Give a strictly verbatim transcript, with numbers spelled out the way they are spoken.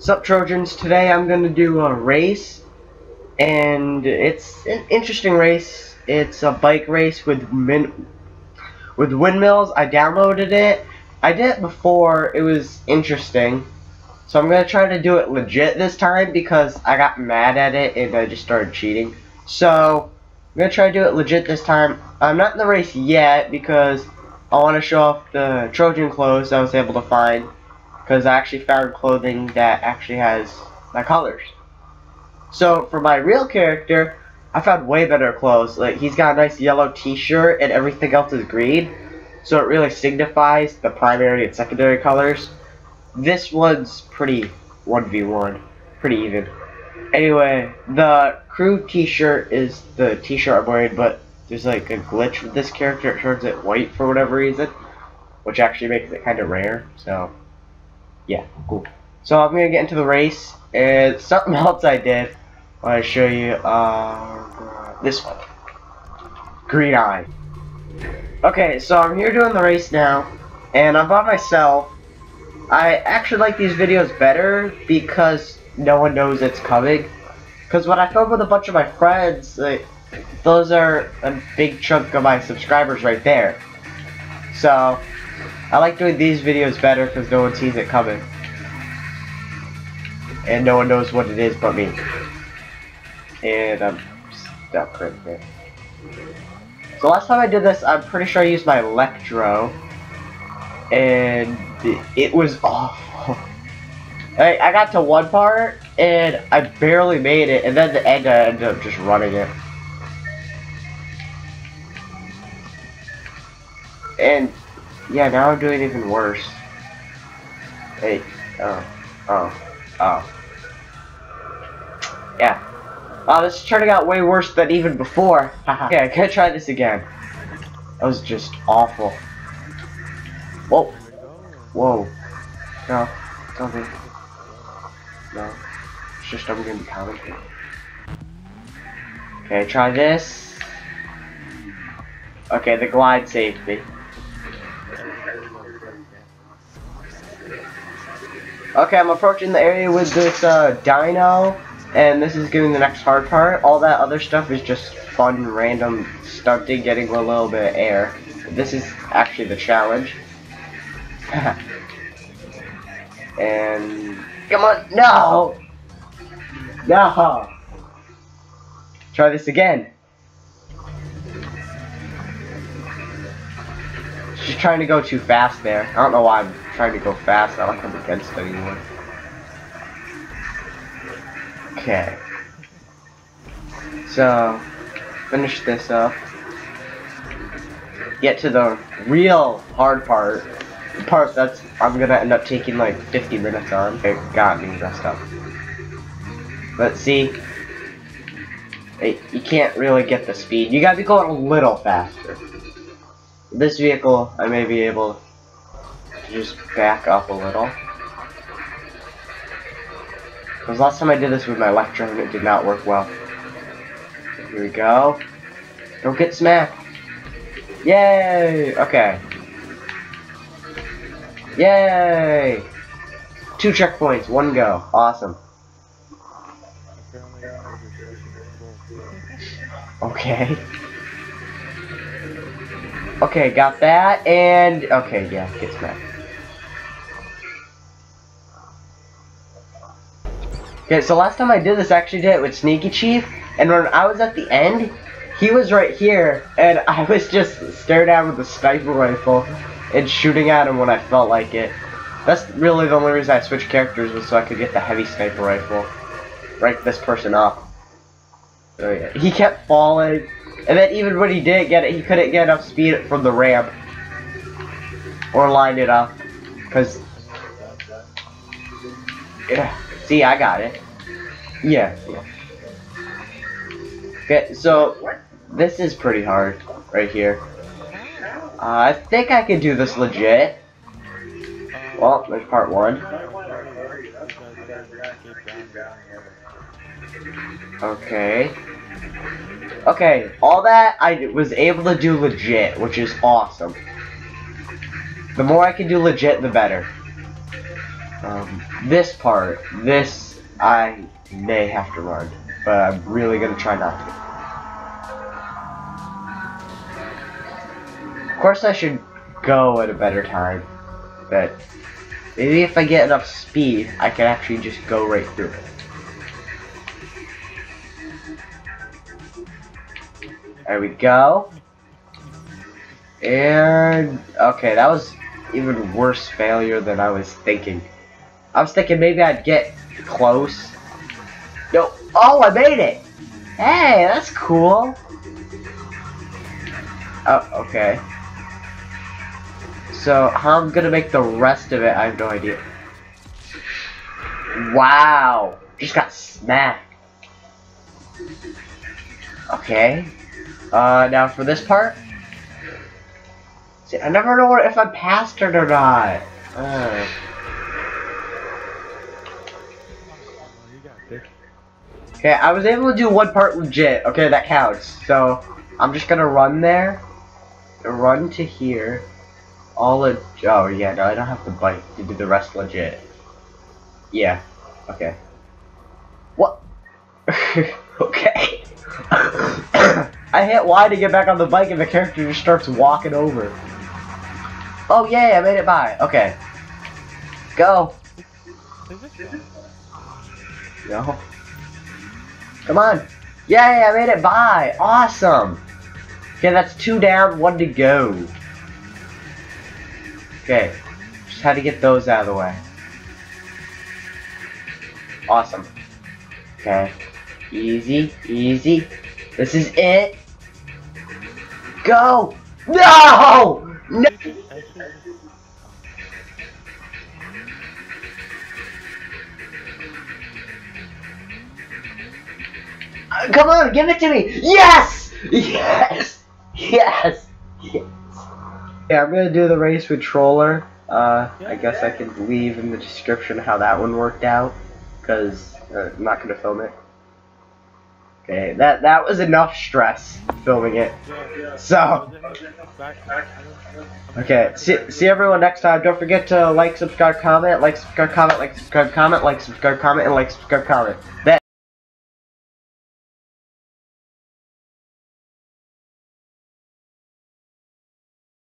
Sup Trojans, today I'm going to do a race, and it's an interesting race. It's a bike race with min with windmills. I downloaded it. I did it before, it was interesting. So I'm going to try to do it legit this time because I got mad at it and I just started cheating. So I'm going to try to do it legit this time. I'm not in the race yet because I want to show off the Trojan clothes I was able to find. Because I actually found clothing that actually has my colors. So for my real character, I found way better clothes. Like, he's got a nice yellow t-shirt and everything else is green. So it really signifies the primary and secondary colors. This one's pretty one v one. Pretty even. Anyway, the crew t-shirt is the t-shirt I'm wearing, but there's like a glitch with this character. It turns it white for whatever reason, which actually makes it kind of rare, so... yeah, cool. So I'm gonna get into the race, and something else I did. I show you uh, this one, Green Eye. Okay, so I'm here doing the race now, and I'm by myself. I actually like these videos better because no one knows it's coming. Because when I film with a bunch of my friends, like, those are a big chunk of my subscribers right there. So. I like doing these videos better because no one sees it coming. And no one knows what it is but me. And I'm stuck right there. So last time I did this, I'm pretty sure I used my Electro. And it was awful. I, I got to one part and I barely made it. And then the end I ended up just running it. And... yeah, now I'm doing even worse. Hey, oh, oh, oh. Yeah. Wow, this is turning out way worse than even before. Yeah, I could try this again. That was just awful. Whoa. Whoa. No. Don't be. No. It's just I'm gonna be commenting. Okay, try this. Okay, the glide saved me. Okay, I'm approaching the area with this uh, dino, and this is giving the next hard part. All that other stuff is just fun, random stunting, getting a little bit of air. This is actually the challenge. And come on, no, no. Try this again. She's trying to go too fast there. I don't know why I'm trying to go fast. I don't come against anyone. Okay. So, finish this up. Get to the real hard part. The part that's I'm gonna end up taking like fifty minutes on. It got me messed up. Let's see. Hey, you can't really get the speed. You gotta be going a little faster. This vehicle, I may be able to just back up a little. Because last time I did this with my Electro, it did not work well. Here we go. Don't get smacked. Yay! Okay. Yay! Two checkpoints, one go. Awesome. Okay. Okay, got that, and... okay, yeah, get smacked. Okay, so last time I did this, I actually did it with Sneaky Chief, and when I was at the end, he was right here, and I was just staring at him with a sniper rifle and shooting at him when I felt like it. That's really the only reason I switched characters was so I could get the heavy sniper rifle. Rank this person up. So yeah, he kept falling. And then even when he did get it, he couldn't get enough speed from the ramp. Or line it up. Because... yeah, see, I got it. Yeah, yeah. Okay, so... this is pretty hard. Right here. Uh, I think I can do this legit. Well, there's part one. Okay. Okay, all that I was able to do legit, which is awesome. The more I can do legit, the better. Um, this part, this, I may have to run, but I'm really gonna try not to. Of course I should go at a better time, but maybe if I get enough speed, I can actually just go right through it. There we go. And okay, that was even worse failure than I was thinking. I was thinking maybe I'd get close. No. Oh, I made it. Hey, that's cool. Oh, okay. So how I'm gonna make the rest of it, I have no idea. Wow. Just got smacked. Okay. Uh, now for this part. See, I never know if I passed it or not. Uh. Okay, I was able to do one part legit. Okay, that counts. So, I'm just gonna run there. Run to here. All of... Oh, yeah, no, I don't have to bite to do the rest legit. Yeah. Okay. What? Okay. I hit Y to get back on the bike and the character just starts walking over. Oh yay, I made it by. Okay. Go. No. Come on. Yay, I made it by. Awesome. Okay, that's two down, one to go. Okay. Just had to get those out of the way. Awesome. Okay. Easy, easy. This is it. Go! No! No! Uh, come on, give it to me! Yes! Yes! Yes! Yes! Yeah, I'm gonna do the race with Troller. Uh, I guess I can leave in the description how that one worked out, because uh, I'm not gonna film it. Okay, that that was enough stress filming it. So okay, see see everyone next time. Don't forget to like, subscribe, comment, like, subscribe, comment, like, subscribe, comment, like, subscribe, comment, and like, subscribe, comment. That